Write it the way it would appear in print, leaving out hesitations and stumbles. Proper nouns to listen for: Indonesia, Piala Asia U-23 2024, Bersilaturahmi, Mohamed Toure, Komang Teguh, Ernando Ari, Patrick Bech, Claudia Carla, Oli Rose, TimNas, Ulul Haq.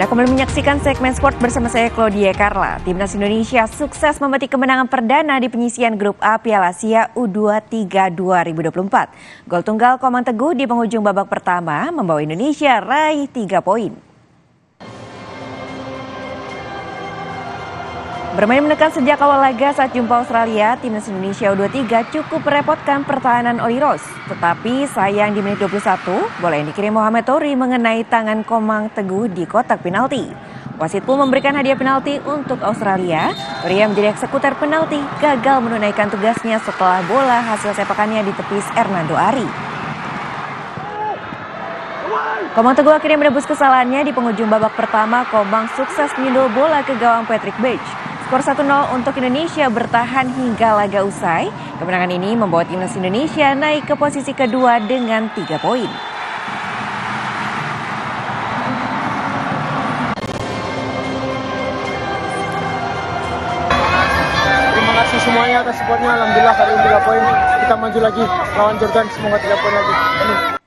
Anda kembali menyaksikan segmen sport bersama saya Claudia Carla. Timnas Indonesia sukses memetik kemenangan perdana di penyisian grup A Piala Asia U-23 2024. Gol tunggal Komang Teguh di penghujung babak pertama membawa Indonesia raih 3 poin. Bermain menekan sejak awal laga saat jumpa Australia, Timnas Indonesia U23 cukup merepotkan pertahanan Oli Rose. Tetapi sayang di menit 21, bola yang dikirim Mohamed Toure mengenai tangan Komang Teguh di kotak penalti. Wasit pun memberikan hadiah penalti untuk Australia. Toure menjadi eksekutor penalti, gagal menunaikan tugasnya setelah bola hasil sepakannya ditepis Ernando Ari. Komang Teguh akhirnya menebus kesalahannya di penghujung babak pertama. Komang sukses menyundul bola ke gawang Patrick Bech. Skor 1-0 untuk Indonesia bertahan hingga laga usai. Kemenangan ini membawa timnas Indonesia naik ke posisi kedua dengan 3 poin. Terima kasih semuanya atas supportnya. Alhamdulillah hari ini 3 poin. Kita maju lagi lawan Jordan, semoga 3 poin lagi.